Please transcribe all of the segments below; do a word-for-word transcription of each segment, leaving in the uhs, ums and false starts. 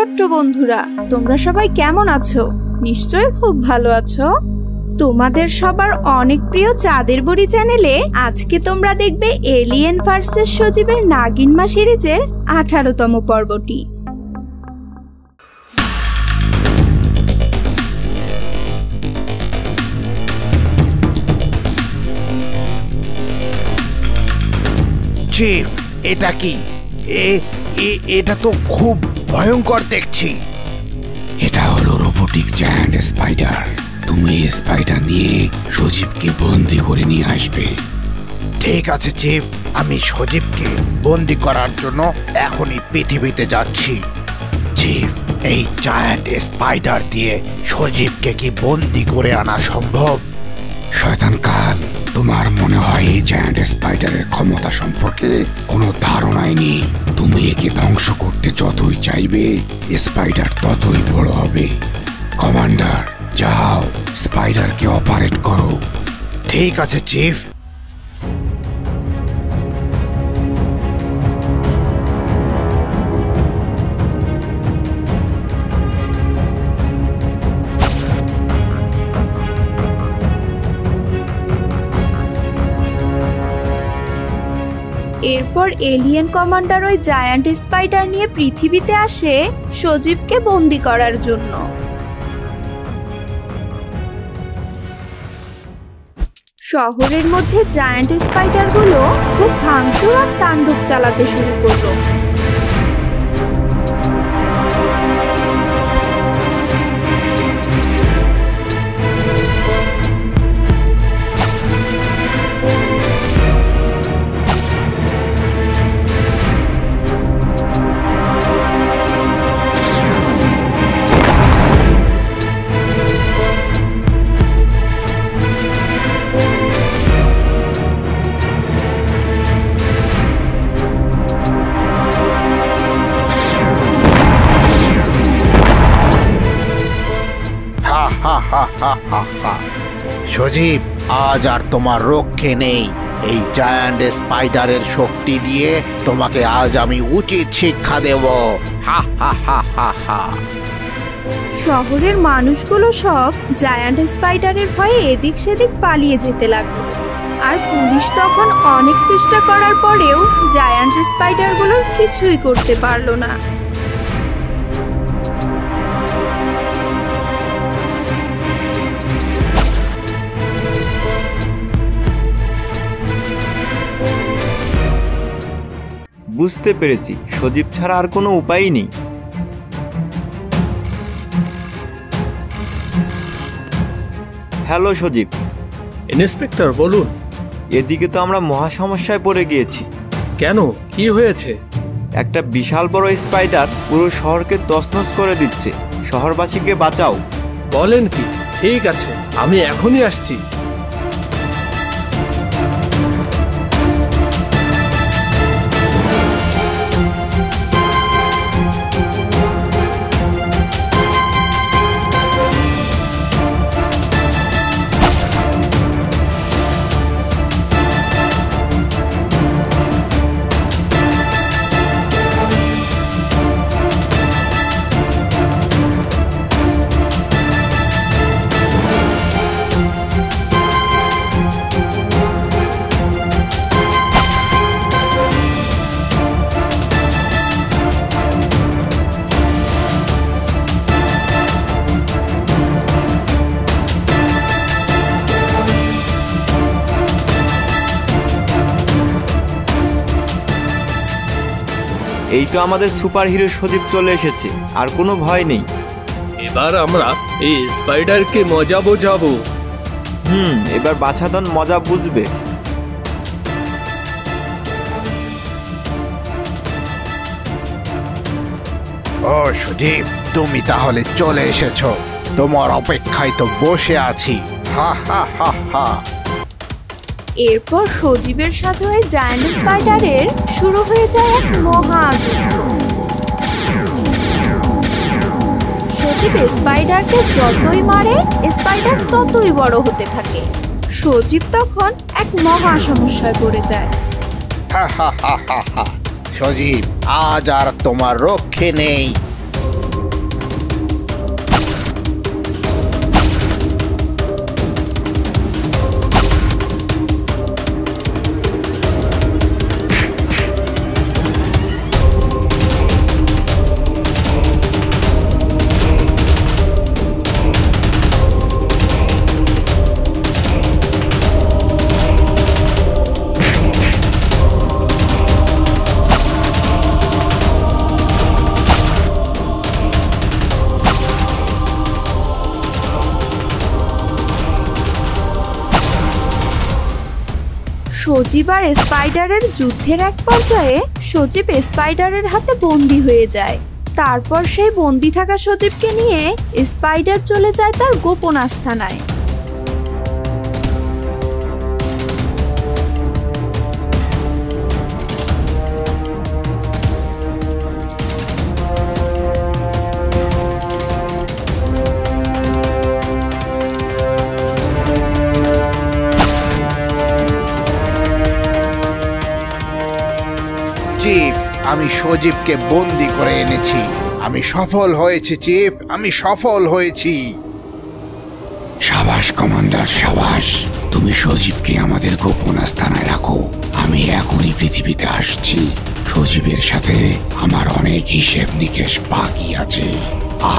छोट्ट बंधुरा तोमरा सबाई केमन आछो? निश्चय खूब भालो आछो। तोमादेर सबार अनेक प्रिय चाँदेर बुड़ी चैनेले आजके तोमरा देखबे एलियन भार्सेस सजीबेर नागिन मा सिरिजेर अठारोतम पर्बटी। जीव एटा की ए ए एटा तो खूब भयंकर देखछी। एटा हलो रोबोटिक जायंट स्पाइडर। তুমি এই স্পাইডার নিয়ে সজীবকে বন্দি করে নিয়ে আসবে। ঠিক আছে জীব, আমি সজীবকে বন্দি করার জন্য এখনি পৃথিবীতে যাচ্ছি। জীব, এই জায়ান্ট স্পাইডার দিয়ে সজীবকে কি বন্দি করে আনা সম্ভব? শয়তান কাল, তোমার মনে হয় এই জায়ান্ট স্পাইডারের ক্ষমতা সম্পর্কে কোনো ধারণাই নেই। তুমি একে ধ্বংস করতে যতই চাইবে স্পাইডার ততই বড় হবে। কমান্ডার যাও, স্পাইডার কে অপারেট করো। ঠিক আছে চিফ। এরপর এলিয়েন কমান্ডার ওই জায়ান্ট স্পাইডার নিয়ে পৃথিবীতে আসে সজীবকে বন্দি করার জন্য। শহরের মধ্যে জায়ান্ট স্পাইডারগুলো খুব ভাঙচুর আর তাণ্ডব চালাতে শুরু করলো। সজীব, আজ আর তোমার রক্ষে নেই। এই জায়ান্ট স্পাইডারের শক্তি দিয়ে তোমাকে আজ আমি উচিত শিক্ষা দেব। হা হা হা হা। শহরের মানুষগুলো সব জায়ান্ট স্পাইডারের ভয়ে এদিক সেদিক পালিয়ে যেতে লাগলো। আর পুলিশ তখন অনেক চেষ্টা করার পরেও জায়ান্ট স্পাইডারগুলো কিছুই করতে পারলো না। বুঝতে পেরেছি, সজীব ছাড়া আর কোনো উপায় নেই। হ্যালো সজীব। ইন্সপেক্টর বলুন। এদিকে তো আমরা মহা সমস্যায় পড়ে গিয়েছি। কেন, কি হয়েছে? একটা বিশাল বড় স্পাইডার পুরো শহরকে তছনছ করে দিচ্ছে। শহরবাসীকে বাঁচাও। বলেন কি? ঠিক আছে, আমি এখনই আসছি। এই তো আমাদের সুপার হিরো সজীব চলে এসেছে, আর কোনো ভয় নেই। এবার আমরা এই স্পাইডারকে মজা বোঝাবো। হুম, এবার বাছাধন মজা বুঝবে। ও সজীব, তুমি তাহলে চলে এসেছো। তোমার অপেক্ষায় তো বসে আছি। হা হা হা হা। এরপর সজীবের সাথে ওই জায়ান্ট স্পাইডারের শুরু হয়ে যায় এক মহা যুদ্ধ। সজীব স্পাইডারকে যতই মারে স্পাইডার ততই বড় হতে থাকে। সজীব তখন এক মহা সমস্যায় পড়ে যায়। হা হা হা হা। সজীব, আজ আর তোমার রক্ষে নেই। সজীব আর স্পাইডারের যুদ্ধের এক পর্যায়ে সজীব স্পাইডারের হাতে বন্দি হয়ে যায়। তারপর সেই বন্দি থাকা সজীবকে নিয়ে স্পাইডার চলে যায় তার গোপন আস্তানায়। আমি সজীবকে বন্দি করে এনেছি। আমি সফল হয়েছি চিফ, আমি সফল হয়েছি। সাবাস কমান্ডার, সাবাস। তুমি সজীবকে আমাদের গোপন আস্তানায় রাখো, আমি এখনই পৃথিবীতে আসছি। সজীবের সাথে আমার অনেক হিসেব নিকেশ বাকি আছে,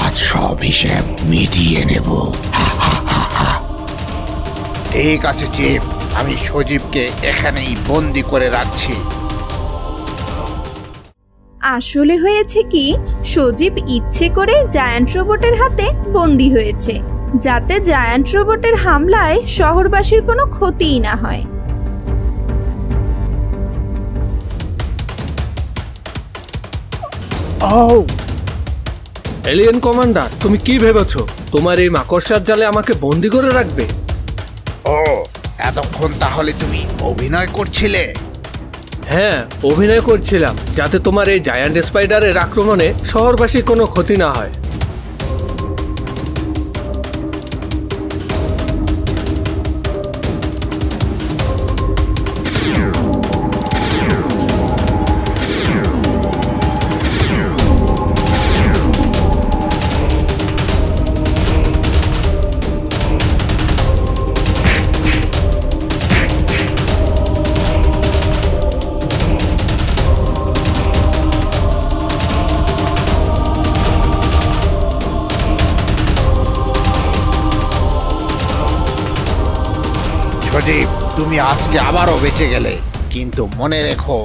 আজ সব হিসেব মিটিয়ে নেব। ঠিক আছে চিফ, আমি সজীবকে এখানেই বন্দি করে রাখছি। আসলে হয়েছে কি, সজীব ইচ্ছে করে জায়ান্ট রোবটের হাতে বন্দী হয়েছে যাতে জায়ান্ট রোবটের হামলায় শহরবাসীর কোনো ক্ষতিই না হয়। ও এলিয়েন কমান্ডার, তুমি কি ভেবেছো তোমার এই মাকড়সার জালে আমাকে বন্দী করে রাখবে? ও এতক্ষণ তাহলে তুমি অভিনয় করছিলে? হ্যাঁ, অভিনয় করছিলাম যাতে তোমার এই জায়ান্ট স্পাইডারের আক্রমণে শহরবাসীর কোনো ক্ষতি না হয়। সজীব, তুমি আজকে আবারও বেঁচে গেলে, কিন্তু মনে রেখো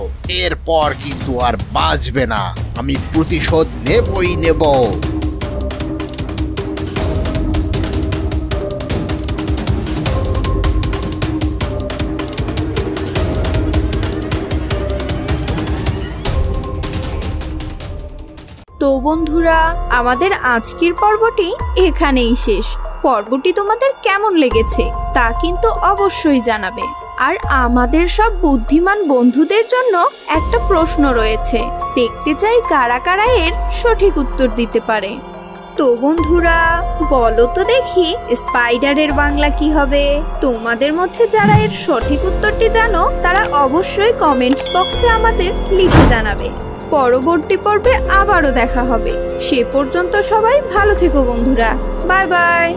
এরপর কিন্তু আর বাঁচবে না। আমি প্রতিশোধ নেবই নেব। তো বন্ধুরা, আমাদের আজকের পর্বটি এখানেই শেষ। পর্বটি তোমাদের কেমন লেগেছে তা কিন্তু অবশ্যই জানাবে। আর আমাদের সব বুদ্ধিমান বন্ধুদের জন্য একটা প্রশ্ন রয়েছে, দেখতে চাই কারা কারা এর সঠিক উত্তর দিতে পারে। তো বন্ধুরা, বলো তো দেখি স্পাইডারের বাংলা কি হবে? তোমাদের মধ্যে যারা এর সঠিক উত্তরটি জানো তারা অবশ্যই কমেন্টস বক্সে আমাদের লিখে জানাবে। পরবর্তী পর্বে আবারও দেখা হবে, সে পর্যন্ত সবাই ভালো থেকো বন্ধুরা। Bye by.